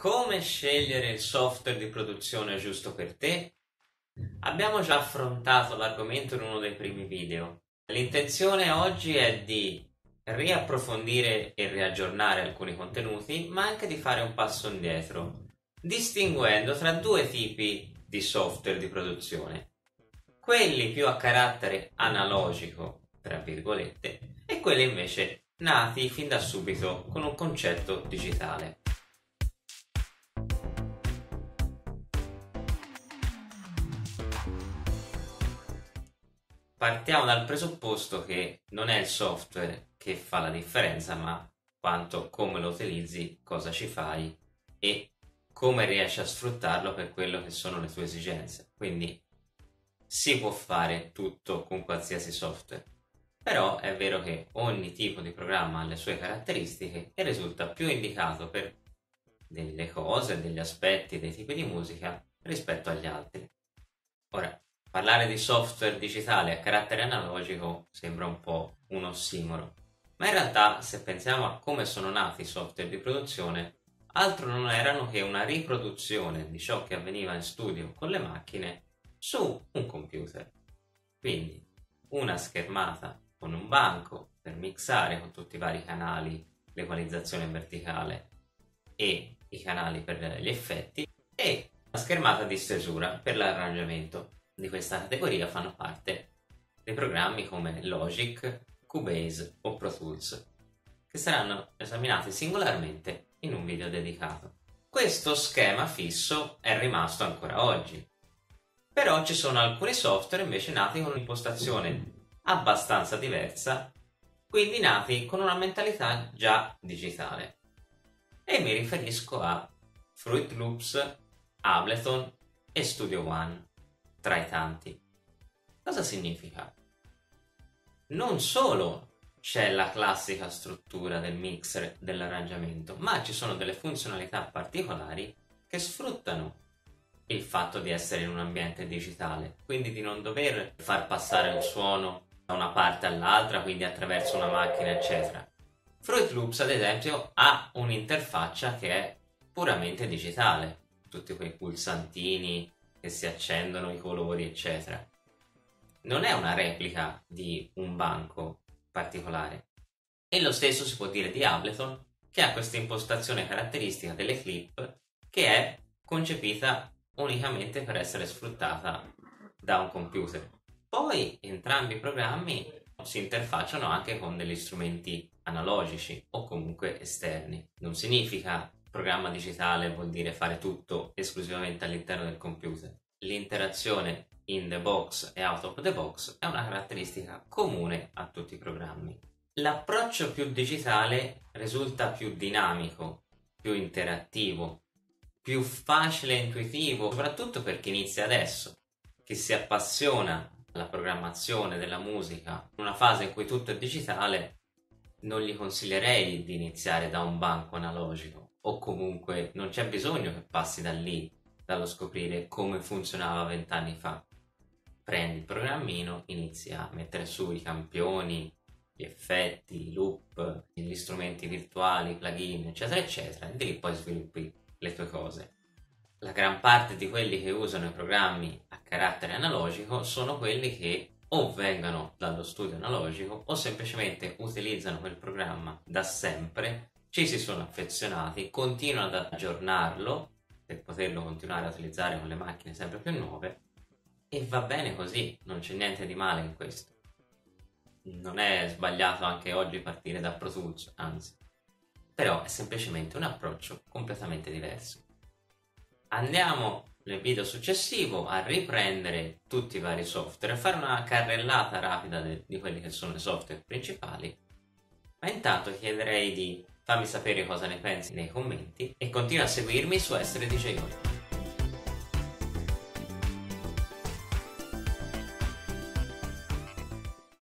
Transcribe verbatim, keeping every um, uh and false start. Come scegliere il software di produzione giusto per te? Abbiamo già affrontato l'argomento in uno dei primi video. L'intenzione oggi è di riapprofondire e riaggiornare alcuni contenuti, ma anche di fare un passo indietro, distinguendo tra due tipi di software di produzione: quelli più a carattere analogico, tra virgolette, e quelli invece nati fin da subito con un concetto digitale. Partiamo dal presupposto che non è il software che fa la differenza, ma quanto come lo utilizzi, cosa ci fai e come riesci a sfruttarlo per quello che sono le tue esigenze. Quindi si può fare tutto con qualsiasi software, però è vero che ogni tipo di programma ha le sue caratteristiche e risulta più indicato per delle cose, degli aspetti, dei tipi di musica rispetto agli altri. Ora, parlare di software digitale a carattere analogico sembra un po' un ossimoro, ma in realtà, se pensiamo a come sono nati i software di produzione, altro non erano che una riproduzione di ciò che avveniva in studio con le macchine su un computer. Quindi una schermata con un banco per mixare con tutti i vari canali, l'equalizzazione verticale e i canali per gli effetti, e una schermata di stesura per l'arrangiamento. Di questa categoria fanno parte dei programmi come Logic, Cubase o Pro Tools, che saranno esaminati singolarmente in un video dedicato. Questo schema fisso è rimasto ancora oggi, però ci sono alcuni software invece nati con un'impostazione abbastanza diversa, quindi nati con una mentalità già digitale, e mi riferisco a Fruit Loops, Ableton e Studio One, tra i tanti. Cosa significa? Non solo c'è la classica struttura del mixer, dell'arrangiamento, ma ci sono delle funzionalità particolari che sfruttano il fatto di essere in un ambiente digitale, quindi di non dover far passare un suono da una parte all'altra, quindi attraverso una macchina eccetera. Fruit Loops ad esempio ha un'interfaccia che è puramente digitale, tutti quei pulsantini che si accendono, i colori eccetera. Non è una replica di un banco particolare, e lo stesso si può dire di Ableton, che ha questa impostazione caratteristica delle clip che è concepita unicamente per essere sfruttata da un computer. Poi entrambi i programmi si interfacciano anche con degli strumenti analogici o comunque esterni. Non significa programma digitale vuol dire fare tutto esclusivamente all'interno del computer. L'interazione in the box e out of the box è una caratteristica comune a tutti i programmi. L'approccio più digitale risulta più dinamico, più interattivo, più facile e intuitivo, soprattutto per chi inizia adesso, chi si appassiona alla programmazione della musica. In una fase in cui tutto è digitale, non gli consiglierei di iniziare da un banco analogico, o comunque non c'è bisogno che passi da lì, dallo scoprire come funzionava vent'anni fa. Prendi il programmino, inizi a mettere su i campioni, gli effetti, i loop, gli strumenti virtuali, i plugin eccetera eccetera, e di lì poi sviluppi le tue cose. La gran parte di quelli che usano i programmi a carattere analogico sono quelli che o vengono dallo studio analogico o semplicemente utilizzano quel programma da sempre, ci si sono affezionati, continuano ad aggiornarlo per poterlo continuare a utilizzare con le macchine sempre più nuove, e va bene così, non c'è niente di male in questo. Non è sbagliato anche oggi partire da Pro Tools, anzi, però è semplicemente un approccio completamente diverso. Andiamo nel video successivo a riprendere tutti i vari software, a fare una carrellata rapida de- di quelli che sono i software principali, ma intanto chiederei di fammi sapere cosa ne pensi nei commenti e continua a seguirmi su Essere D J Oggi.